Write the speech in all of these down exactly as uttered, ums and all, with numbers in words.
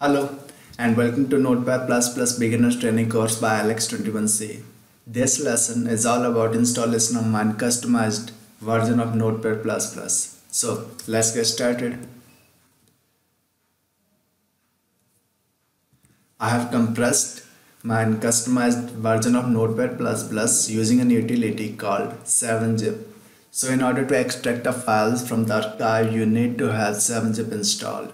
Hello and welcome to Notepad++ Beginner's Training course by Alex twenty-one c. This lesson is all about installing custom and customized version of Notepad++. So let's get started. I have compressed my customized version of Notepad++ using an utility called seven zip. So in order to extract a file from the archive, you need to have seven zip installed.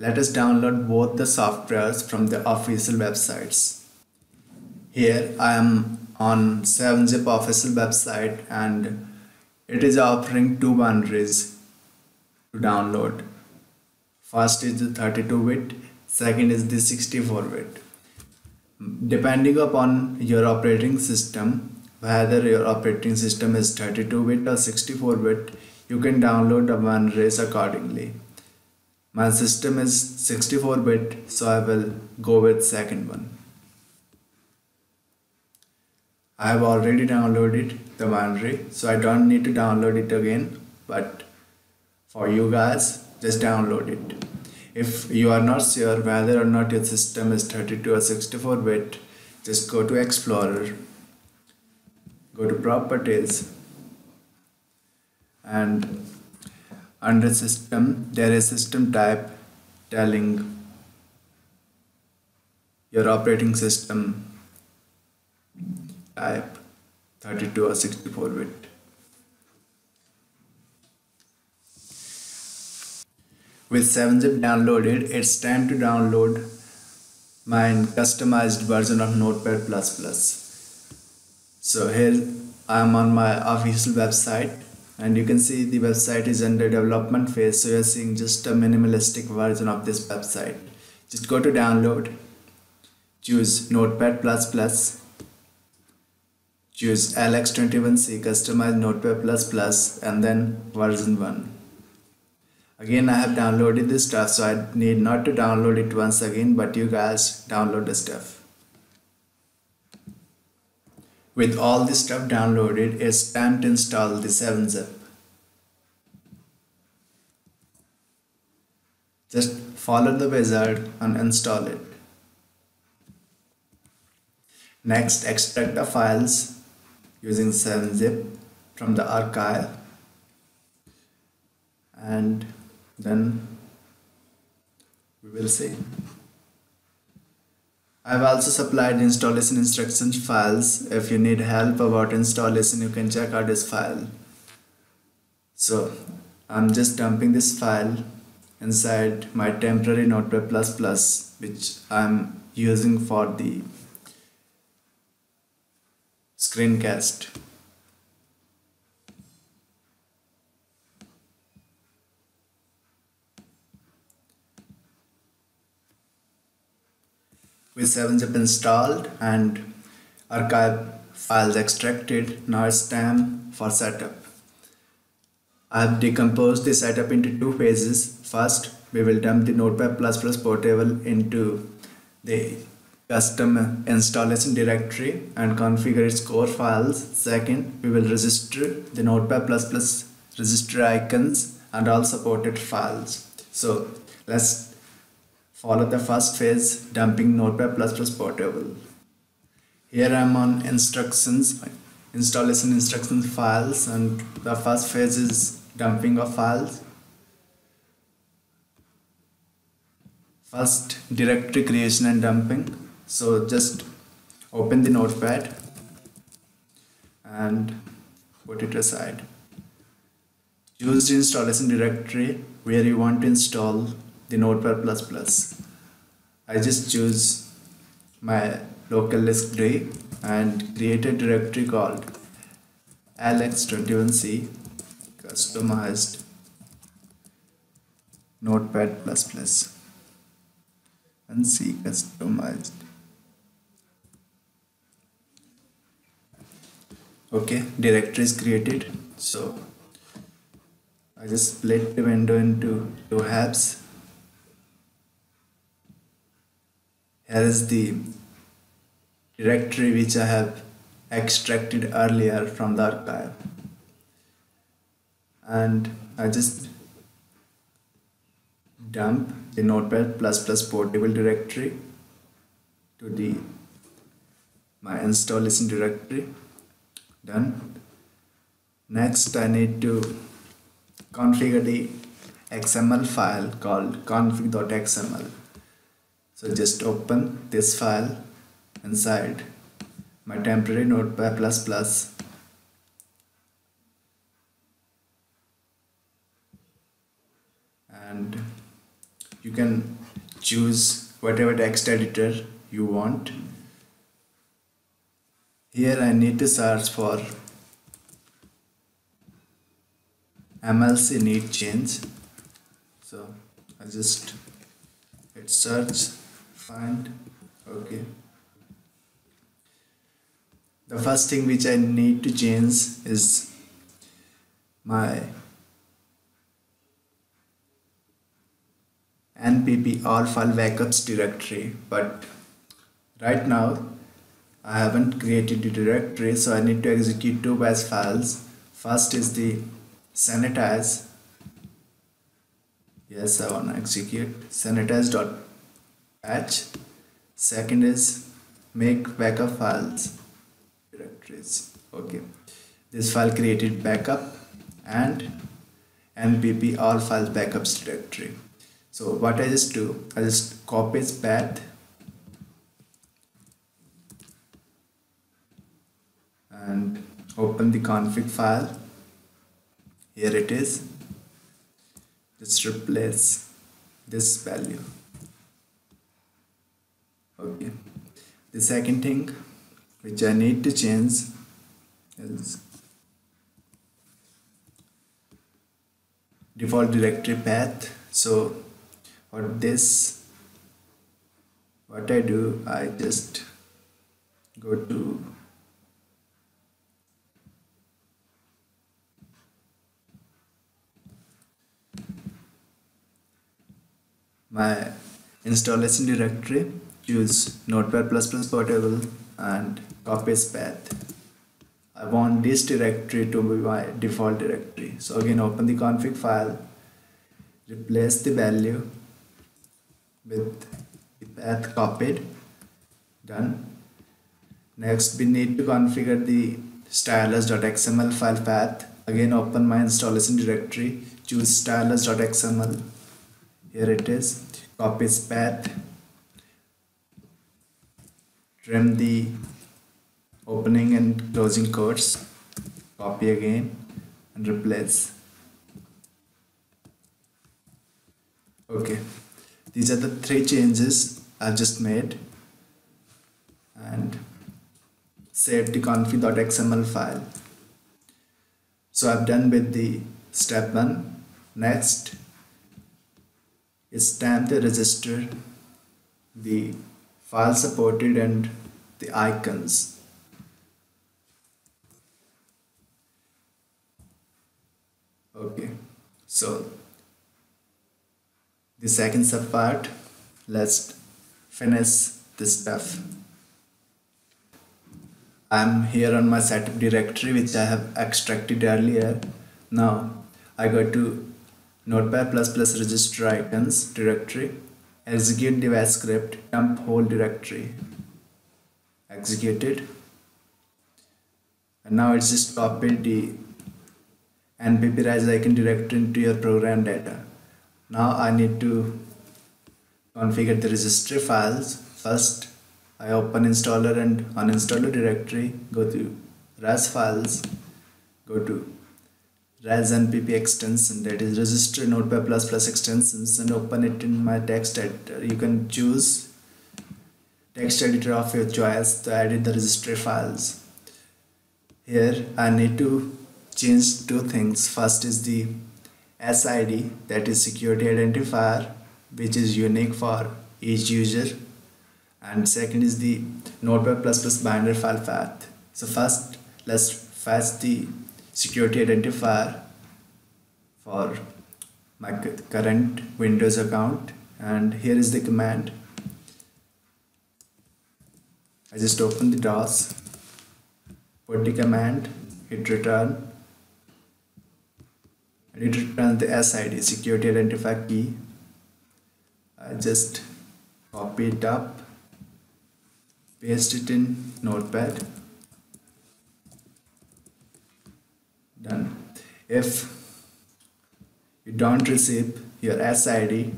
Let us download both the softwares from the official websites. Here I am on seven zip official website and it is offering two binaries to download. First is the thirty-two bit, second is the sixty-four bit. Depending upon your operating system, whether your operating system is thirty-two bit or sixty-four bit, you can download the binaries accordingly. My system is sixty-four bit, so I will go with second one. I have already downloaded the binary, so I don't need to download it again, but for you guys, just download it. If you are not sure whether or not your system is thirty-two or sixty-four bit, just go to Explorer, go to Properties, and under system there is system type telling your operating system type thirty-two or sixty-four bit. With seven zip downloaded, it's time to download my customized version of Notepad++. So here I am on my official website. And you can see the website is under development phase, so you are seeing just a minimalistic version of this website. Just go to download, choose Notepad++, choose Alex twenty-one c Customize Notepad++, and then version one. Again, I have downloaded this stuff, so I need not to download it once again, but you guys download the stuff. With all this stuff downloaded, it's time to install the seven zip. Just follow the wizard and install it. Next, extract the files using seven zip from the archive and then we will see. I've also supplied installation instruction files. If you need help about installation, you can check out this file. So I'm just dumping this file inside my temporary Notepad++, which I'm using for the screencast. With seven zip installed and archive files extracted, now it's time for setup. I have decomposed the setup into two phases. First, we will dump the Notepad++ portable into the custom installation directory and configure its core files. Second, we will register the Notepad++ register icons and all supported files. So let's follow the first phase, dumping Notepad++ portable. Here I am on instructions, installation instruction files, and the first phase is dumping of files. First, directory creation and dumping. So just open the notepad and put it aside. Choose the installation directory where you want to install the Notepad++. I just choose my local disk drive and create a directory called Alex twenty-one c Customized Notepad++ and C Customized. Okay, directory is created. So I just split the window into two halves. Here is the directory which I have extracted earlier from the archive, and I just dump the Notepad++ portable directory to the my install listen directory. Done. Next, I need to configure the X M L file called config dot X M L. So just open this file inside my temporary Notepad++. And you can choose whatever text editor you want. Here I need to search for M L C need change. So I just hit search, find, okay. The first thing which I need to change is my N P P or file backups directory, but right now I haven't created the directory, so I need to execute two batch files. First is the sanitize. Yes, I want to execute sanitize.batch. Second is make backup files directories. Okay, this file created backup and N P P all files backups directory. So what I just do, I just copy its path and open the config file. Here it is. Just replace this value. Okay. The second thing which I need to change is default directory path. So for this, what I do, I just go to my installation directory, choose Notepad++ portable and copy its path. I want this directory to be my default directory. So again, open the config file, replace the value with the path copied. Done. Next, we need to configure the stylus dot X M L file path. Again, open my installation directory, choose stylus dot X M L. Here it is. Copy its path. Trim the opening and closing quotes. Copy again and replace. Okay. These are the three changes I've just made, and save the config dot X M L file. So I've done with the step one. Next, it's time to register the file supported and the icons. Okay, so the second subpart, let's finish this stuff. I'm here on my setup directory which I have extracted earlier. Now I go to Notepad++ register icons directory, execute the bash script, dump whole directory, executed, and now it's just copied the N P P rise icon directory into your program data. Now I need to configure the registry files. First, I open installer and uninstaller directory, go to res files, go to res N P P extension, that is register Notepad++ extensions, and open it in my text editor. You can choose text editor of your choice to edit the registry files. Here I need to change two things. First is the S I D, that is security identifier, which is unique for each user, and second is the Notepad++ binder file path. So first let's fetch the security identifier for my current Windows account, and here is the command. I just open the DOS, put the command, hit return. It returns the S I D, security identifier key, I just copy it up, paste it in Notepad. Done. If you don't receive your S I D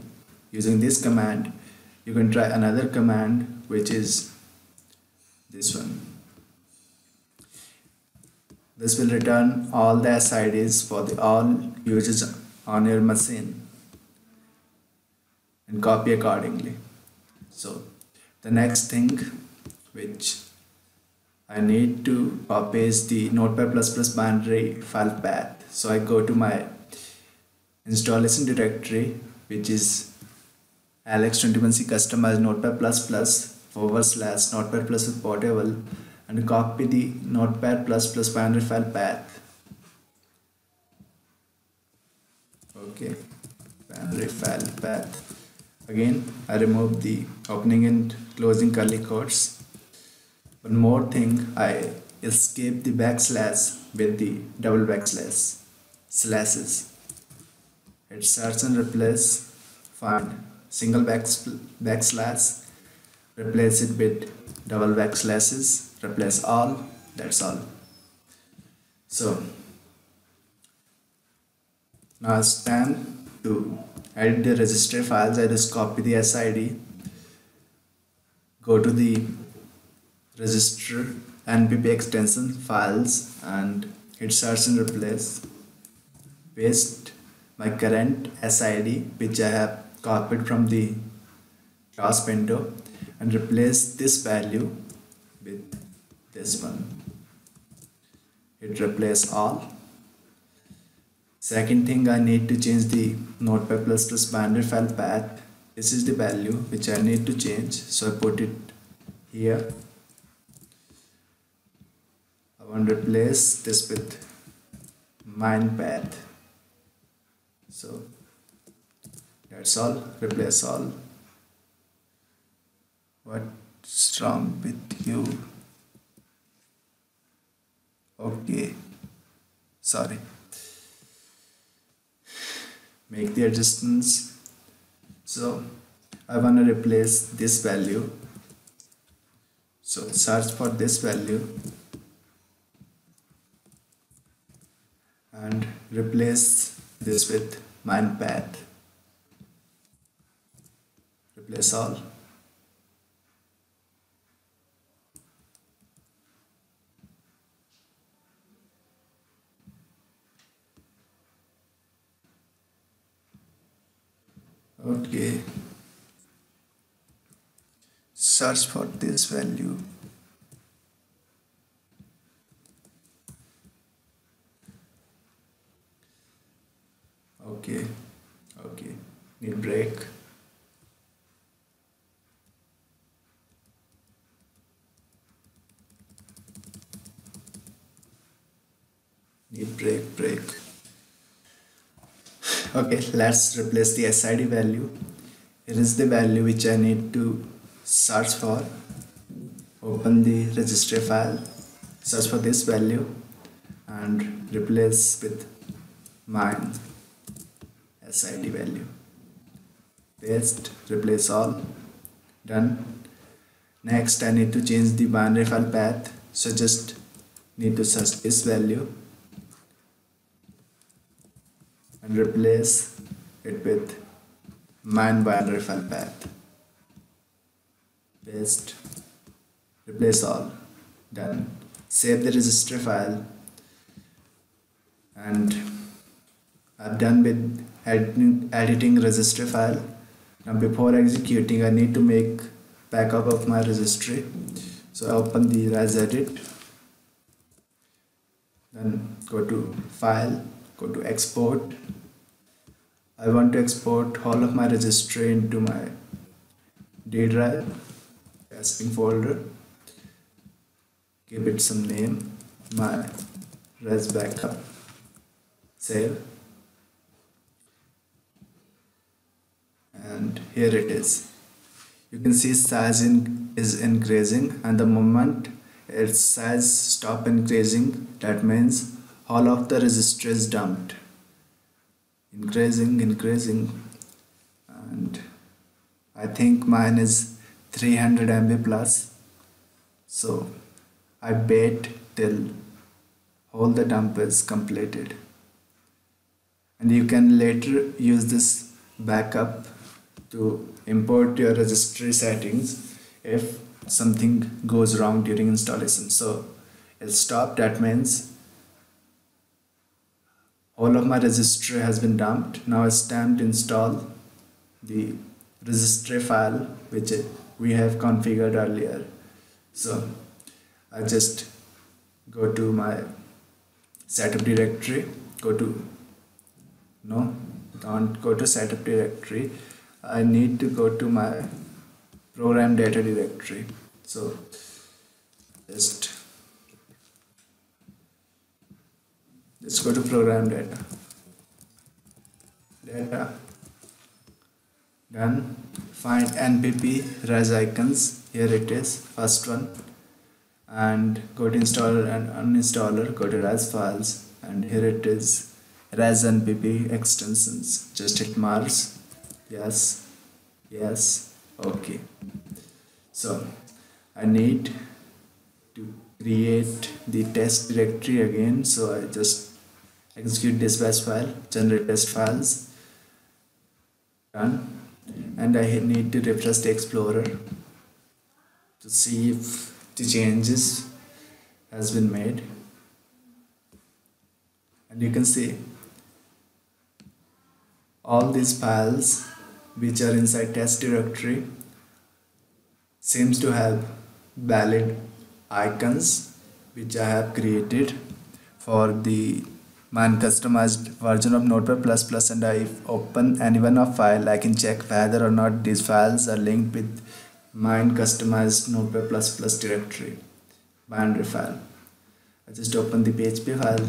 using this command, you can try another command, which is this one. This will return all the S I Ds for the all users on your machine and copy accordingly. So the next thing which I need to copy is the Notepad plus plus binary file path. So I go to my installation directory, which is Alex twenty-one c customize Notepad plus plus forward slash Notepad plus plus portable, and copy the Notepad plus plus binary file path. Okay, binary file path. Again, I remove the opening and closing curly quotes. One more thing, I escape the backslash with the double backslash slashes. Hit search and replace, find single backslash, replace it with double backslashes, replace all, that's all. So now it's time to edit the registry files. I just copy the S I D, go to the register N P P extension files and hit search and replace, paste my current S I D which I have copied from the class window, and replace this value with this one. Hit replace all. Second thing, I need to change the Notepad plus plus binary file path. This is the value which I need to change, so I put it here. And replace this with mine path. So that's all, replace all. What's wrong with you? Okay, sorry. Make the adjustments. So I want to replace this value, so search for this value and replace this with mine path. Replace all. Okay. Search for this value. Okay, okay, need break. Need break, break. Okay, let's replace the S I D value. It is the value which I need to search for. Open the registry file, search for this value and replace with mine. S I D value, paste, replace all, done. Next, I need to change the binary file path, so just need to search this value and replace it with mine binary file path, paste, replace all, done. Save the registry file, and I'm done with editing, editing registry file. Now before executing, I need to make backup of my registry. So I open the regedit, then go to file, go to export. I want to export all of my registry into my D drive, testing folder. Give it some name, my res backup. Save. And here it is. You can see size in, is increasing, and the moment its size stop increasing, that means all of the registry is dumped. Increasing, increasing, and I think mine is three hundred M B plus, so I wait till all the dump is completed. And you can later use this backup to import your registry settings if something goes wrong during installation. So it'll stop. That means all of my registry has been dumped. Now it's time to install the registry file which we have configured earlier. So I just go to my setup directory, go to no don't go to setup directory, I need to go to my program data directory. So just let's go to program data data done. Find N P P res icons. Here it is, first one, and go to installer and uninstaller, go to res files, and here it is, res N P P extensions. Just hit Mars. Yes, yes, okay. So I need to create the test directory again, so I just execute this bash file, generate test files, done. And I need to refresh the Explorer to see if the changes has been made. And you can see all these files which are inside test directory seems to have valid icons which I have created for the mine customized version of Notepad plus plus, and I open any one of file, I can check whether or not these files are linked with mine customized Notepad plus plus directory binary file. I just open the P H P file,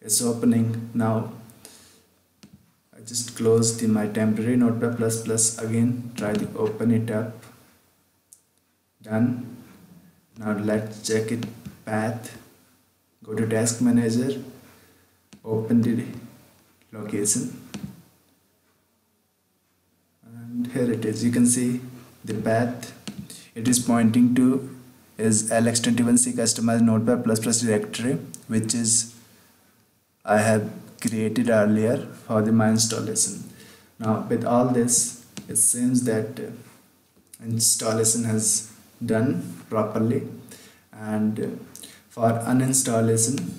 it's opening now. I just close the my temporary Notepad plus plus again, try to open it up, done. Now let's check it path, go to task manager, open the location, and here it is. You can see the path it is pointing to is Alex twenty-one c customized Notepad plus plus directory, which is I have created earlier for the my installation. Now with all this, it seems that installation has done properly. And for uninstallation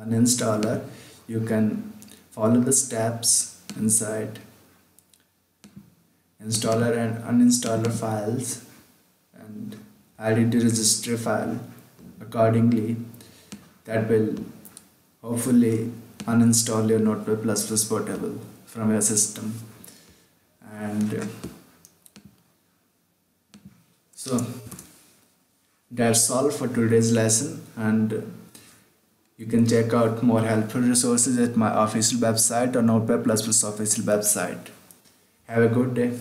uninstaller, you can follow the steps inside installer and uninstaller files and add the registry file accordingly. That will hopefully uninstall your Notepad plus plus portable from your system. And so that's all for today's lesson, and you can check out more helpful resources at my official website or Notepad plus plus official website. Have a good day.